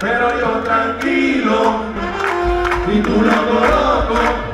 Pero yo tranquilo, y tú loco, loco.